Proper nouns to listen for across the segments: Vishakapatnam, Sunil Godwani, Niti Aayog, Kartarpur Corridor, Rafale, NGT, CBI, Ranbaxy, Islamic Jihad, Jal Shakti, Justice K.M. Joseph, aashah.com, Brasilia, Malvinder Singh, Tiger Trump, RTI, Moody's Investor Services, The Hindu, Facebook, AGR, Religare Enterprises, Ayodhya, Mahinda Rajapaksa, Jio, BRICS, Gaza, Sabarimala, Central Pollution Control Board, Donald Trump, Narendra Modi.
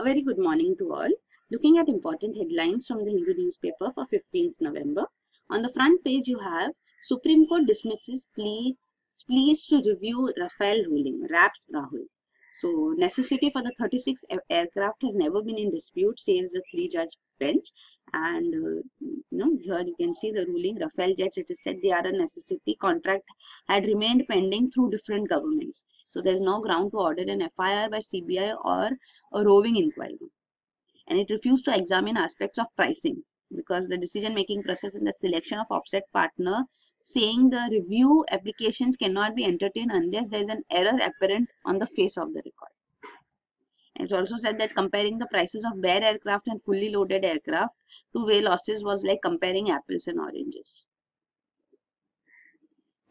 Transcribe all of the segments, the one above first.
A very good morning to all. Looking at important headlines from the Hindu newspaper for 15th November. On the front page you have Supreme Court dismisses pleas to review Rafale ruling, raps Rahul. So necessity for the 36 aircraft has never been in dispute, says the three-judge bench. And here you can see the ruling. Rafale jets, it is said they are a necessity. Contract had remained pending through different governments. So there is no ground to order an FIR by CBI or a roving inquiry. And it refused to examine aspects of pricing because the decision-making process and the selection of offset partner, saying the review applications cannot be entertained unless there is an error apparent on the face of the record. And it's also said that comparing the prices of bare aircraft and fully loaded aircraft to weigh losses was like comparing apples and oranges.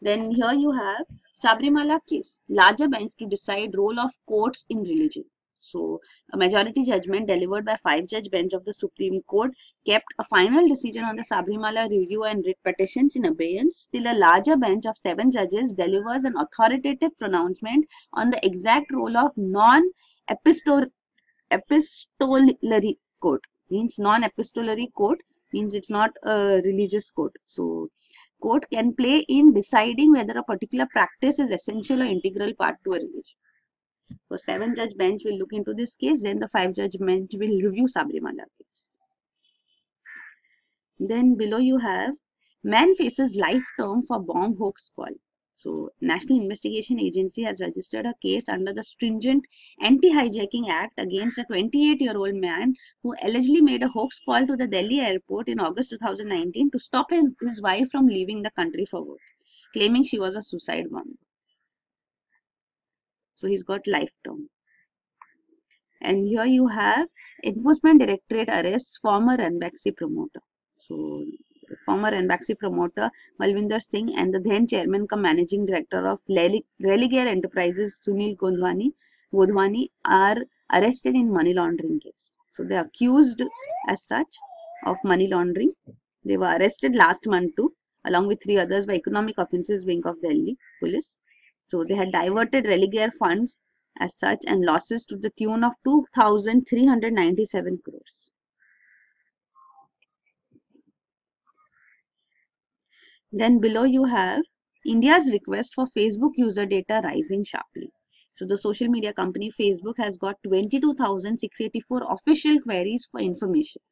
Then here you have Sabarimala case, larger bench to decide role of courts in religion. So a majority judgment delivered by five-judge bench of the Supreme Court kept a final decision on the Sabarimala review and writ petitions in abeyance till a larger bench of 7 judges delivers an authoritative pronouncement on the exact role of non-epistolary court. Means non-epistolary court means it's not a religious court. So court can play in deciding whether a particular practice is essential or integral part to a religion. So 7-judge bench will look into this case, then the 5-judge bench will review Sabarimala case. Then below you have man faces life term for bomb hoax call. So National Investigation Agency has registered a case under the stringent Anti-Hijacking Act against a 28-year-old man who allegedly made a hoax call to the Delhi airport in August 2019 to stop his wife from leaving the country for work, claiming she was a suicide bomber. So he's got life term. And here you have Enforcement Directorate arrests former Ranbaxy promoter. So former Ranbaxy promoter Malvinder Singh and the then chairman cum managing director of Religare Enterprises Sunil Godwani are arrested in money laundering case. So they are accused as such of money laundering. They were arrested last month too, along with 3 others by Economic Offences Wing of Delhi Police. So they had diverted Religare funds as such and losses to the tune of 2,397 crores. Then below you have India's request for Facebook user data rising sharply. So the social media company Facebook has got 22,684 official queries for information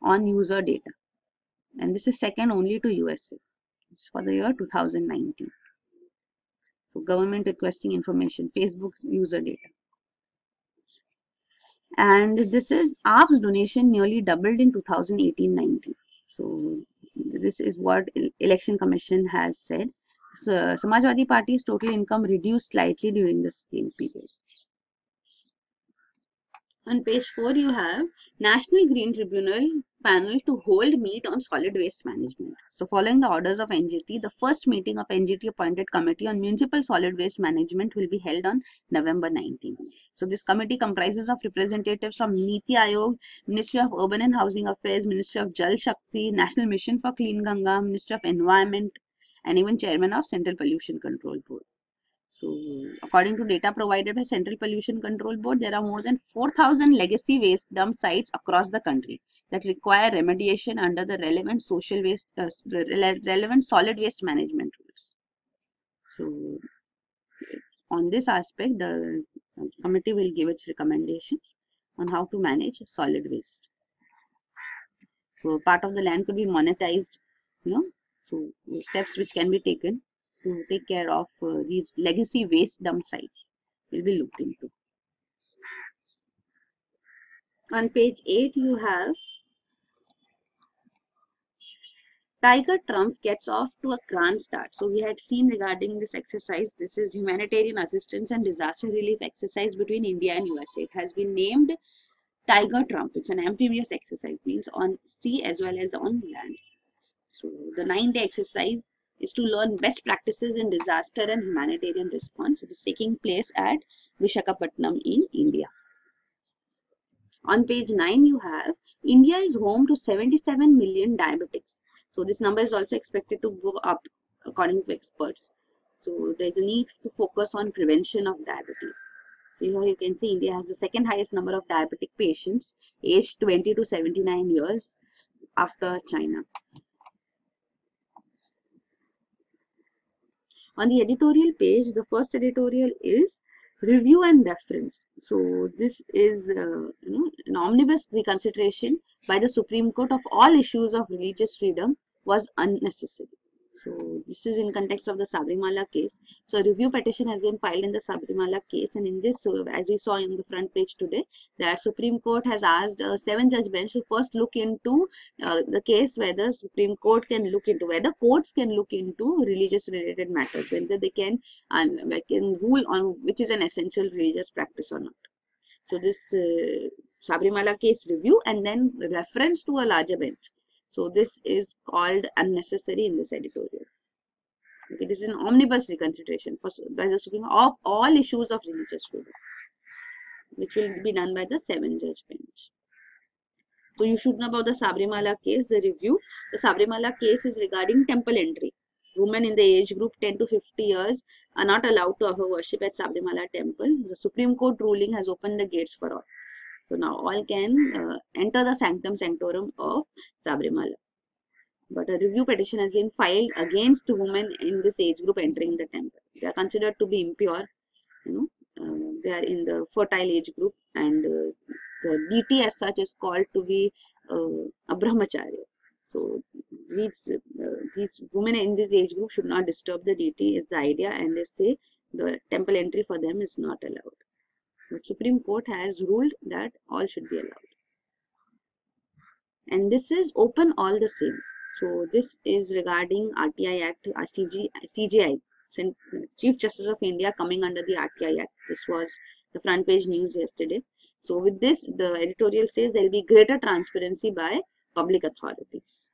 on user data. And this is second only to USA. It's for the year 2019. Government requesting information, Facebook user data. And this is AAP's donation nearly doubled in 2018-19. So this is what Election Commission has said. So, Samajwadi Party's total income reduced slightly during the same period. On page 4 you have National Green Tribunal panel to hold meet on solid waste management. So following the orders of NGT, the first meeting of NGT appointed committee on municipal solid waste management will be held on November 19. So this committee comprises of representatives from Niti Aayog, Ministry of Urban and Housing Affairs, Ministry of Jal Shakti, National Mission for Clean Ganga, Ministry of Environment and even Chairman of Central Pollution Control Board. So, according to data provided by Central Pollution Control Board, there are more than 4,000 legacy waste dump sites across the country that require remediation under the relevant relevant solid waste management rules. So, on this aspect, the committee will give its recommendations on how to manage solid waste. So, part of the land could be monetized, so steps which can be taken to take care of these legacy waste dump sites will be looked into. On page 8 you have Tiger Trump gets off to a grand start. So we had seen regarding this exercise, this is humanitarian assistance and disaster relief exercise between India and USA. It has been named Tiger Trump. It's an amphibious exercise, means on sea as well as on land. So the 9-day exercise is to learn best practices in disaster and humanitarian response. It is taking place at Vishakapatnam in India. On page 9 you have India is home to 77 million diabetics. So this number is also expected to go up according to experts. So there is a need to focus on prevention of diabetes. So here you can see India has the second highest number of diabetic patients aged 20 to 79 years after China. On the editorial page, the first editorial is review and reference. So this is an omnibus reconsideration by the Supreme Court of all issues of religious freedom was unnecessary. So this is in context of the Sabarimala case. So a review petition has been filed in the Sabarimala case, and in this, so as we saw in the front page today, that Supreme Court has asked a 7-judge bench to first look into the case, whether Supreme Court can look into, whether courts can look into religious related matters, whether they can rule on which is an essential religious practice or not. So this Sabarimala case review and then reference to a larger bench. So this is called unnecessary in this editorial. Okay, this is an omnibus reconsideration for, by the Supreme Court of all issues of religious freedom, which will be done by the 7-judge bench. So you should know about the Sabarimala case, the review. The Sabarimala case is regarding temple entry. Women in the age group 10 to 50 years are not allowed to offer worship at Sabarimala temple. The Supreme Court ruling has opened the gates for all. So now all can enter the sanctum sanctorum of Sabarimala. But a review petition has been filed against women in this age group entering the temple. They are considered to be impure. You know, they are in the fertile age group, and the deity as such is called to be a brahmacharya. So these women in this age group should not disturb the deity is the idea, and they say the temple entry for them is not allowed. But Supreme Court has ruled that all should be allowed. And this is open all the same. So this is regarding RTI Act, CGI. So Chief Justice of India coming under the RTI Act. This was the front page news yesterday. So with this, the editorial says there will be greater transparency by public authorities.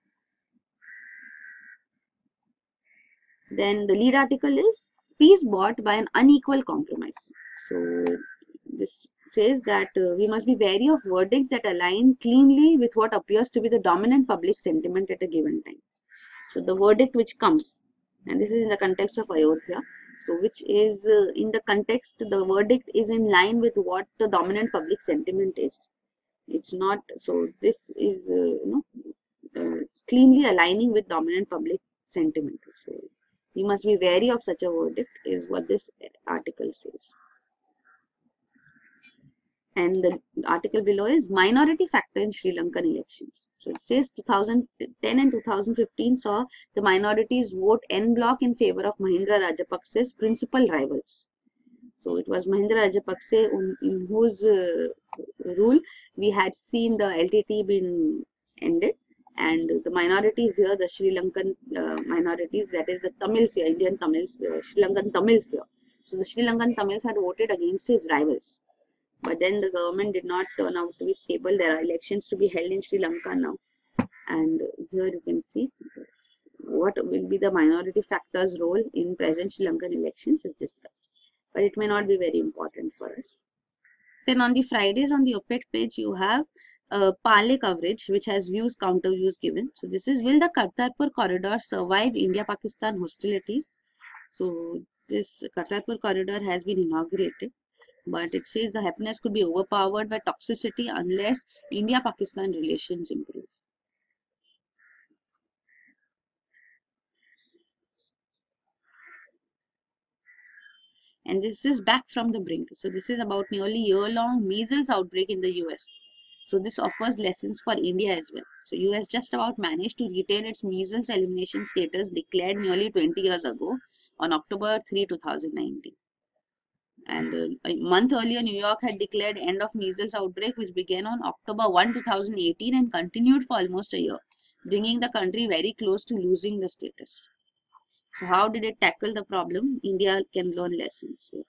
Then the lead article is peace bought by an unequal compromise. So this says that we must be wary of verdicts that align cleanly with what appears to be the dominant public sentiment at a given time. So the verdict which comes, and this is in the context of Ayodhya, so which is in the context, the verdict is in line with what the dominant public sentiment is. It's not, so this is cleanly aligning with dominant public sentiment. So we must be wary of such a verdict is what this article says. And the article below is minority factor in Sri Lankan elections. So it says 2010 and 2015 saw the minorities vote en bloc in favor of Mahinda Rajapaksa's principal rivals. So it was Mahinda Rajapaksa in whose rule we had seen the LTT being ended, and the minorities here, the Sri Lankan minorities, that is the Tamils here, Indian Tamils, Sri Lankan Tamils here. So the Sri Lankan Tamils had voted against his rivals. But then the government did not turn out to be stable. There are elections to be held in Sri Lanka now. And here you can see what will be the minority factor's role in present Sri Lankan elections is discussed. But it may not be very important for us. Then on the Fridays on the op-ed page, you have parlay coverage, which has views, counter views given. So this is, will the Kartarpur Corridor survive India-Pakistan hostilities? So this Kartarpur Corridor has been inaugurated. But it says the happiness could be overpowered by toxicity unless India-Pakistan relations improve. And this is back from the brink. So this is about nearly year-long measles outbreak in the US. So this offers lessons for India as well. So US just about managed to retain its measles elimination status declared nearly 20 years ago on October 3, 2019. And a month earlier, New York had declared end of measles outbreak, which began on October 1, 2018 and continued for almost a year, bringing the country very close to losing the status. So how did it tackle the problem? India can learn lessons here.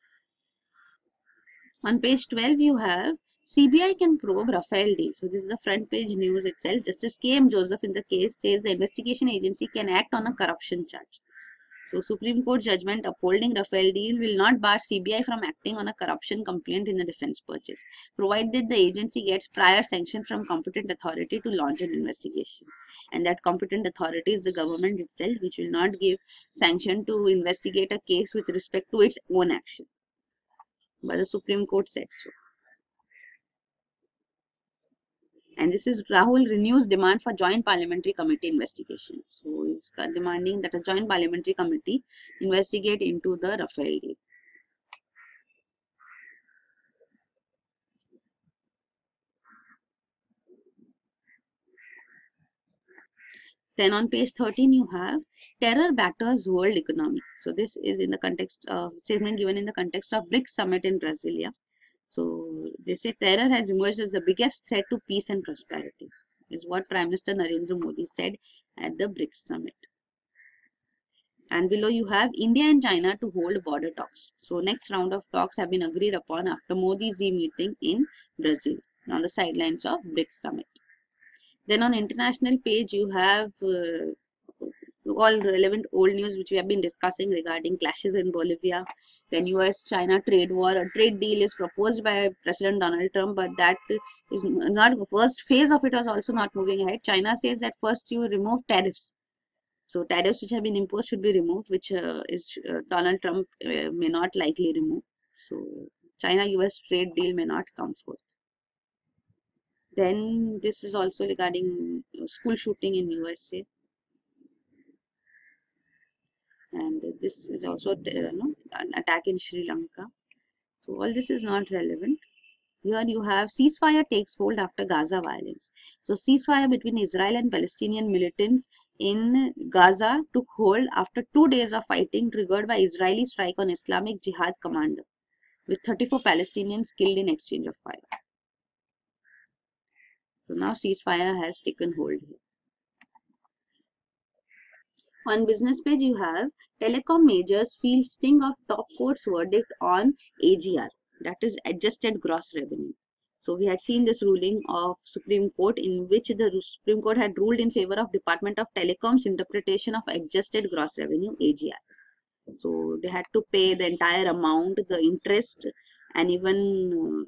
On page 12, you have CBI can probe Rafale deal. So this is the front page news itself. Justice K.M. Joseph in the case says the investigation agency can act on a corruption charge. So, Supreme Court judgment upholding Rafale deal will not bar CBI from acting on a corruption complaint in the defense purchase, provided the agency gets prior sanction from competent authority to launch an investigation. And that competent authority is the government itself, which will not give sanction to investigate a case with respect to its own action. by the Supreme Court said so. And this is Rahul renews demand for joint parliamentary committee investigation. So he's demanding that a joint parliamentary committee investigate into the Rafale deal. Then on page 13 you have terror batters world economy. So this is in the context of statement given in the context of BRICS summit in Brasilia. So they say terror has emerged as the biggest threat to peace and prosperity, is what Prime Minister Narendra Modi said at the BRICS summit. And below you have India and China to hold border talks. So next round of talks have been agreed upon after Modi's meeting in Brazil on the sidelines of BRICS summit. Then on international page you have all relevant old news which we have been discussing regarding clashes in Bolivia. Then US-China trade war, a trade deal is proposed by President Donald Trump, but that is not, first phase of it was also not moving ahead. China says that first you remove tariffs. So tariffs which have been imposed should be removed, which Donald Trump may not likely remove. So China-US trade deal may not come forth. Then this is also regarding school shooting in USA, and this is also an attack in Sri Lanka. So all this is not relevant. Here you have ceasefire takes hold after Gaza violence. So ceasefire between Israel and Palestinian militants in Gaza took hold after 2 days of fighting triggered by Israeli strike on Islamic Jihad commander, with 34 Palestinians killed in exchange of fire. So now ceasefire has taken hold here. On business page you have telecom majors feel sting of top court's verdict on AGR, that is adjusted gross revenue. So we had seen this ruling of Supreme Court in which the Supreme Court had ruled in favor of Department of Telecom's interpretation of adjusted gross revenue AGR. So they had to pay the entire amount, the interest, and even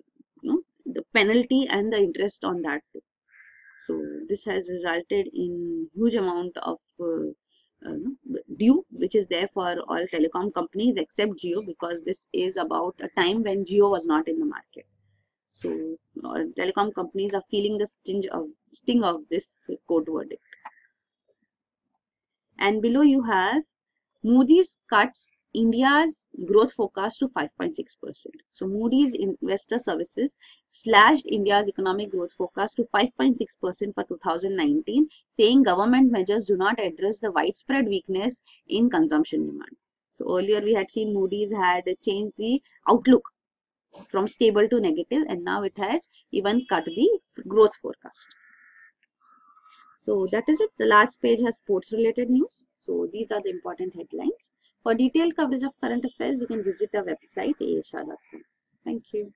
the penalty and the interest on that too. So this has resulted in huge amount of due which is there for all telecom companies except Jio, because this is about a time when Jio was not in the market. So telecom companies are feeling the sting of this court verdict. And below you have Moody's cuts India's growth forecast to 5.6%. So Moody's Investor Services slashed India's economic growth forecast to 5.6% for 2019, saying government measures do not address the widespread weakness in consumption demand. So earlier we had seen Moody's had changed the outlook from stable to negative, and now it has even cut the growth forecast. So that is it. The last page has sports related news. So these are the important headlines. For detailed coverage of current affairs, you can visit our website aashah.com. Thank you.